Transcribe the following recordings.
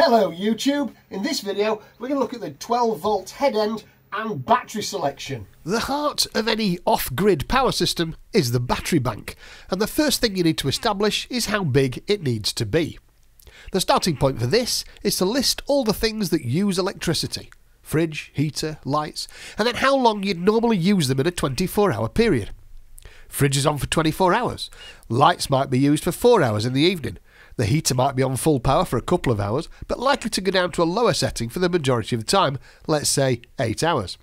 Hello YouTube, in this video we're going to look at the 12 volt head end and battery selection. The heart of any off-grid power system is the battery bank, and the first thing you need to establish is how big it needs to be. The starting point for this is to list all the things that use electricity: fridge, heater, lights, and then how long you'd normally use them in a 24-hour period. Fridge is on for 24 hours, lights might be used for 4 hours in the evening, the heater might be on full power for a couple of hours, but likely to go down to a lower setting for the majority of the time, let's say 8 hours.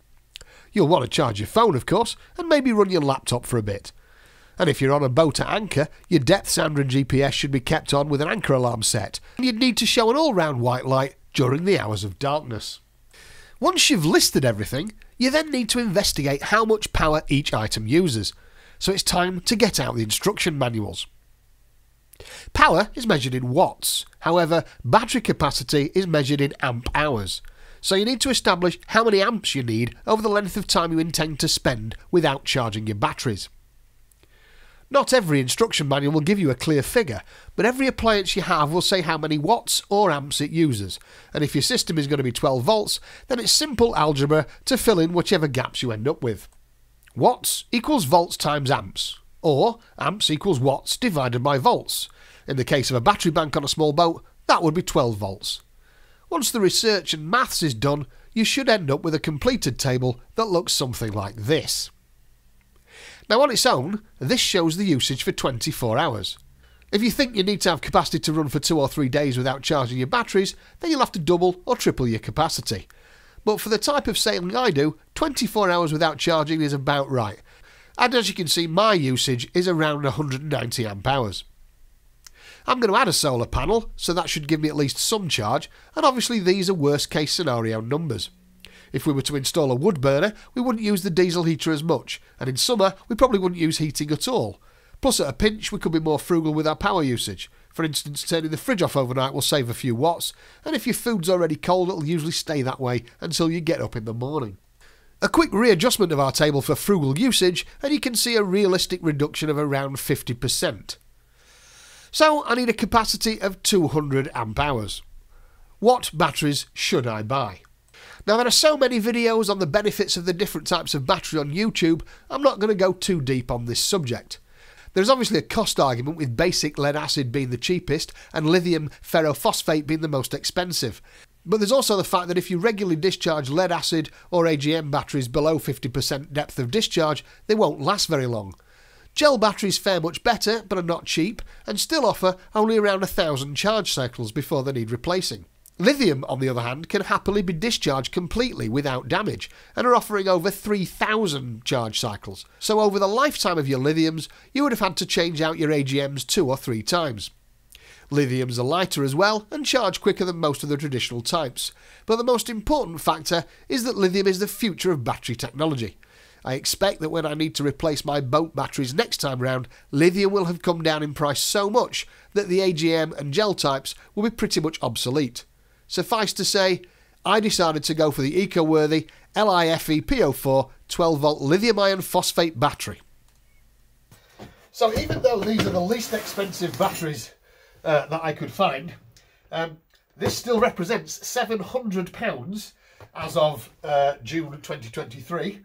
You'll want to charge your phone, of course, and maybe run your laptop for a bit. And if you're on a boat at anchor, your depth sounder and GPS should be kept on with an anchor alarm set, and you'd need to show an all-round white light during the hours of darkness. Once you've listed everything, you then need to investigate how much power each item uses, so it's time to get out the instruction manuals. Power is measured in watts, however battery capacity is measured in amp hours, so you need to establish how many amps you need over the length of time you intend to spend without charging your batteries. Not every instruction manual will give you a clear figure, but every appliance you have will say how many watts or amps it uses, and if your system is going to be 12 volts, then it's simple algebra to fill in whichever gaps you end up with. Watts equals volts times amps, or amps equals watts divided by volts. In the case of a battery bank on a small boat, that would be 12 volts. Once the research and maths is done, you should end up with a completed table that looks something like this. Now on its own, this shows the usage for 24 hours. If you think you need to have capacity to run for 2 or 3 days without charging your batteries, then you'll have to double or triple your capacity. But for the type of sailing I do, 24 hours without charging is about right. And as you can see, my usage is around 190 amp hours. I'm going to add a solar panel, so that should give me at least some charge, and obviously these are worst case scenario numbers. If we were to install a wood burner, we wouldn't use the diesel heater as much, and in summer we probably wouldn't use heating at all. Plus at a pinch we could be more frugal with our power usage. For instance, turning the fridge off overnight will save a few watts, and if your food's already cold it'll usually stay that way until you get up in the morning. A quick readjustment of our table for frugal usage and you can see a realistic reduction of around 50%. So I need a capacity of 200 amp hours. What batteries should I buy? Now there are so many videos on the benefits of the different types of battery on YouTube, I'm not going to go too deep on this subject. There's obviously a cost argument, with basic lead acid being the cheapest and lithium ferrophosphate being the most expensive. But there's also the fact that if you regularly discharge lead acid or AGM batteries below 50% depth of discharge, they won't last very long. Gel batteries fare much better but are not cheap and still offer only around 1,000 charge cycles before they need replacing. Lithium, on the other hand, can happily be discharged completely without damage and are offering over 3,000 charge cycles. So over the lifetime of your lithiums, you would have had to change out your AGMs 2 or 3 times. Lithiums are lighter as well and charge quicker than most of the traditional types, but the most important factor is that lithium is the future of battery technology. I expect that when I need to replace my boat batteries next time round, lithium will have come down in price so much that the AGM and gel types will be pretty much obsolete. Suffice to say, I decided to go for the eco-worthy LiFePO4 12 volt lithium iron phosphate battery. So even though these are the least expensive batteries that I could find, this still represents £700 as of June 2023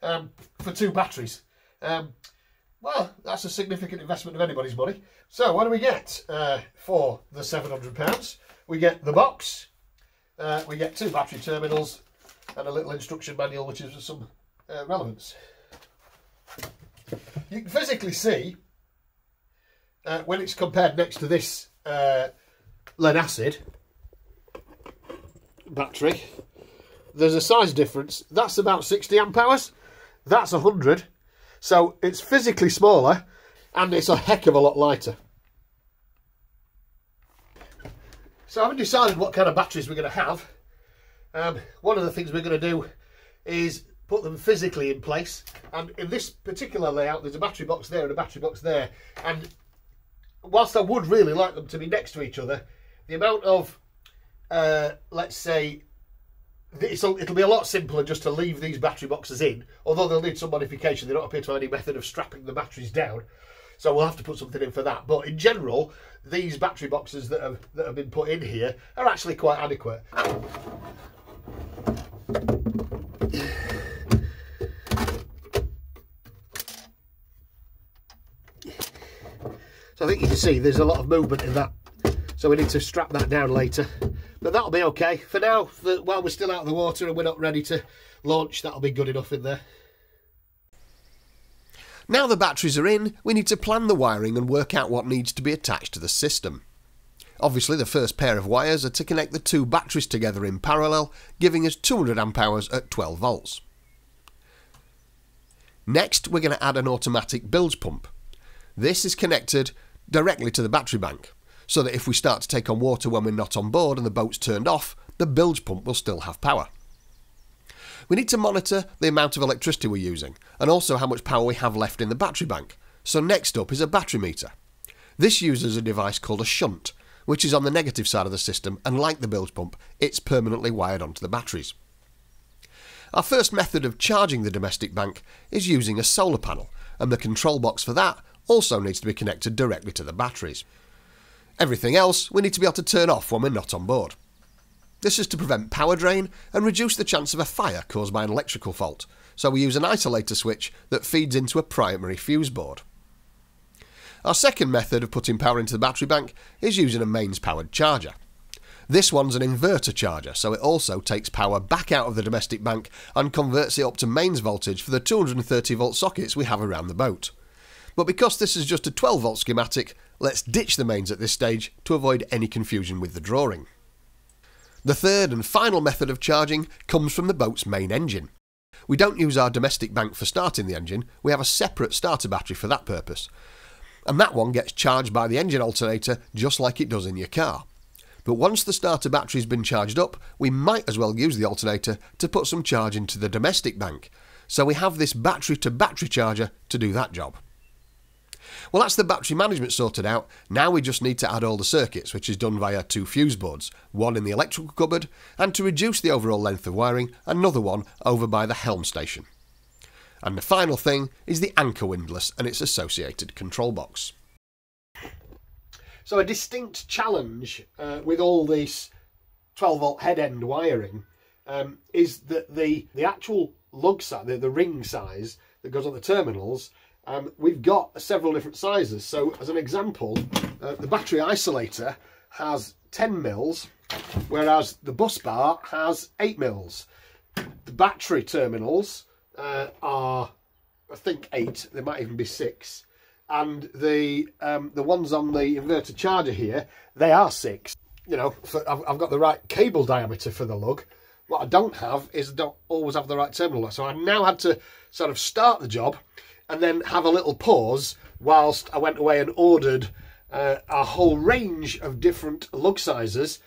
for 2 batteries. Well, that's a significant investment of anybody's money. So what do we get for the £700? We get the box, we get 2 battery terminals and a little instruction manual which is of some relevance. You can physically see when it's compared next to this lead acid battery, there's a size difference. That's about 60 amp hours, that's 100, so it's physically smaller and it's a heck of a lot lighter. So having decided what kind of batteries we're going to have, one of the things we're going to do is put them physically in place, and in this particular layout there's a battery box there and a battery box there, and whilst I would really like them to be next to each other, the amount of, let's say, it'll be a lot simpler just to leave these battery boxes in, although they'll need some modification. They don't appear to have any method of strapping the batteries down. So we'll have to put something in for that. But in general, these battery boxes that have been put in here are actually quite adequate. So I think you can see there's a lot of movement in that, so we need to strap that down later, but that'll be okay for now. While we're still out of the water and we're not ready to launch, that'll be good enough in there. Now the batteries are in, we need to plan the wiring and work out what needs to be attached to the system. Obviously, the first pair of wires are to connect the two batteries together in parallel, giving us 200 amp hours at 12 volts. Next, we're going to add an automatic bilge pump. This is connected directly to the battery bank, so that if we start to take on water when we're not on board and the boat's turned off, the bilge pump will still have power. We need to monitor the amount of electricity we're using, and also how much power we have left in the battery bank. So next up is a battery meter. This uses a device called a shunt, which is on the negative side of the system, and like the bilge pump, it's permanently wired onto the batteries. Our first method of charging the domestic bank is using a solar panel, and the control box for that also needs to be connected directly to the batteries. Everything else we need to be able to turn off when we're not on board. This is to prevent power drain and reduce the chance of a fire caused by an electrical fault, so we use an isolator switch that feeds into a primary fuse board. Our second method of putting power into the battery bank is using a mains-powered charger. This one's an inverter charger, so it also takes power back out of the domestic bank and converts it up to mains voltage for the 230 volt sockets we have around the boat. But because this is just a 12 volt schematic, let's ditch the mains at this stage to avoid any confusion with the drawing. The third and final method of charging comes from the boat's main engine. We don't use our domestic bank for starting the engine, we have a separate starter battery for that purpose. And that one gets charged by the engine alternator just like it does in your car. But once the starter battery's been charged up, we might as well use the alternator to put some charge into the domestic bank. So we have this battery-to-battery charger to do that job. Well, that's the battery management sorted out. Now we just need to add all the circuits, which is done via two fuse boards, one in the electrical cupboard, and to reduce the overall length of wiring, another one over by the helm station. And the final thing is the anchor windlass and its associated control box. So a distinct challenge with all this 12 volt head end wiring is that the actual lug size, the ring size that goes on the terminals, we've got several different sizes. So as an example, the battery isolator has 10 mils, whereas the bus bar has 8 mils. The battery terminals are, I think, 8, they might even be 6. And the ones on the inverter charger here, they are 6. You know, I've got the right cable diameter for the lug. What I don't have is I don't always have the right terminal. So I now had to sort of start the job and then have a little pause whilst I went away and ordered a whole range of different lug sizes.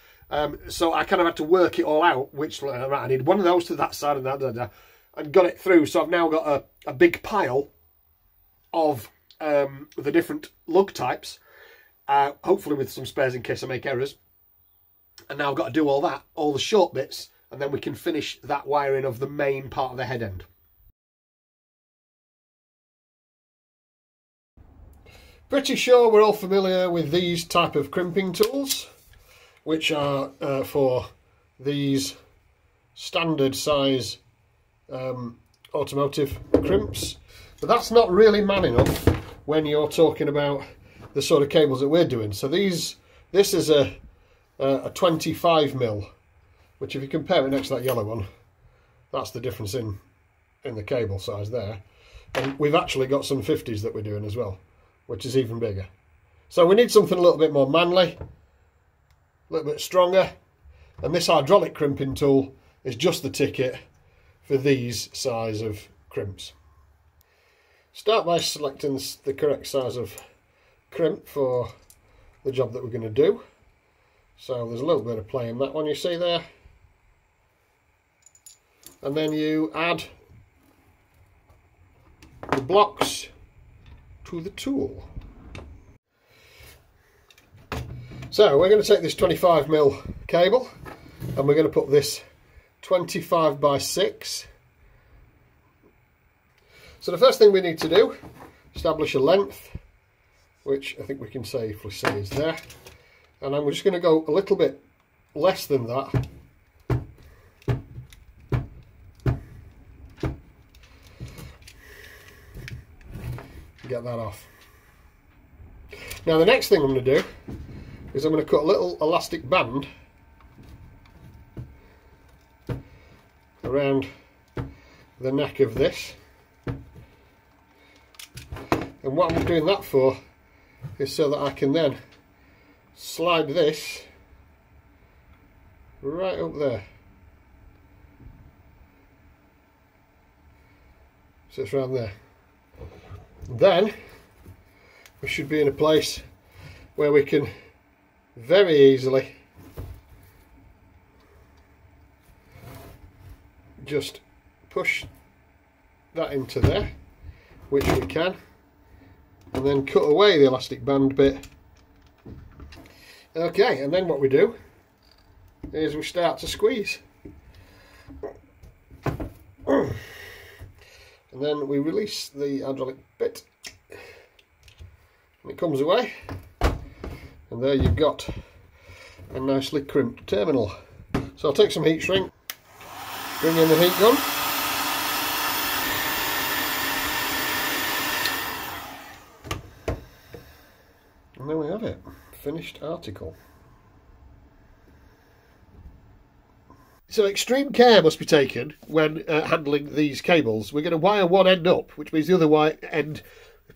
So I kind of had to work it all out, which right, I need one of those to that side and that, and got it through. So I've now got a big pile of the different lug types, hopefully with some spares in case I make errors. And now I've got to do all that, all the short bits, and then we can finish that wiring of the main part of the head end. Pretty sure we're all familiar with these type of crimping tools, which are for these standard size automotive crimps. But that's not really man enough when you're talking about the sort of cables that we're doing. So this is a 25 mil, which if you compare it next to that yellow one, that's the difference in the cable size there. And we've actually got some 50s that we're doing as well, which is even bigger. So we need something a little bit more manly, a little bit stronger, and this hydraulic crimping tool is just the ticket for these size of crimps. Start by selecting the correct size of crimp for the job that we're going to do. So there's a little bit of play in that one you see there. And then you add the blocks to the tool. So we're going to take this 25 mm cable and we're going to put this 25 by 6. So the first thing we need to do, establish a length which I think we can safely say is there. And I'm just going to go a little bit less than that. Get that off. Now the next thing I'm going to do is I'm going to cut a little elastic band around the neck of this. And what I'm doing that for is so that I can then slide this right up there. So it's around there. Then we should be in a place where we can very easily just push that into there, which we can, and then cut away the elastic band bit. Okay, and then what we do is we start to squeeze, and then we release the hydraulic bit and it comes away, and there you've got a nicely crimped terminal. So I'll take some heat shrink, bring in the heat gun, and there we have it, finished article. So extreme care must be taken when handling these cables. We're going to wire one end up, which means the other end,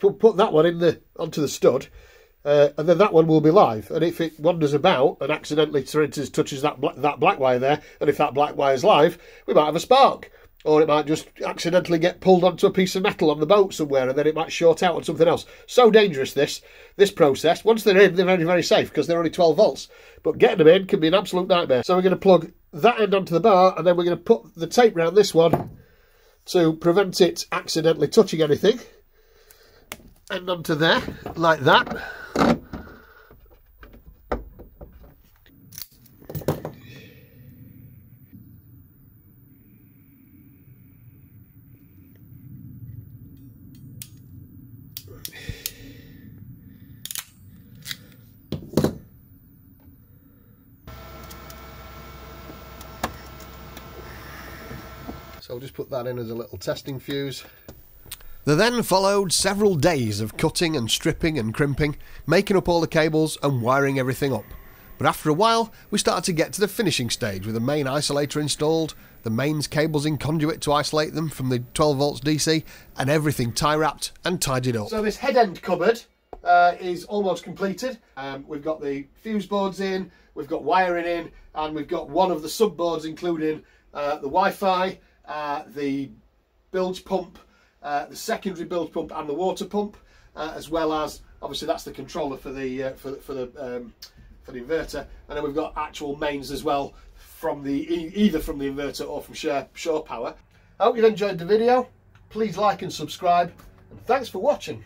we'll put that one in onto the stud, and then that one will be live. And if it wanders about and accidentally, for instance, touches that black wire there, and if that black wire's live, we might have a spark, or it might just accidentally get pulled onto a piece of metal on the boat somewhere, and then it might short out on something else. So dangerous, this process. Once they're in, they're very, very safe because they're only 12 volts. But getting them in can be an absolute nightmare. So we're going to plug that end onto the bar, and then we're going to put the tape round this one to prevent it accidentally touching anything. End onto there, like that. So I'll just put that in as a little testing fuse. There then followed several days of cutting and stripping and crimping, making up all the cables and wiring everything up. But after a while, we started to get to the finishing stage with the main isolator installed, the mains cables in conduit to isolate them from the 12 volts DC, and everything tie-wrapped and tidied up. So this head end cupboard is almost completed. We've got the fuse boards in, we've got wiring in, and we've got one of the sub boards including the Wi-Fi, the bilge pump, the secondary bilge pump and the water pump, as well as obviously that's the controller for the inverter, and then we've got actual mains as well from either from the inverter or from shore power. I hope you've enjoyed the video. Please like and subscribe, and thanks for watching.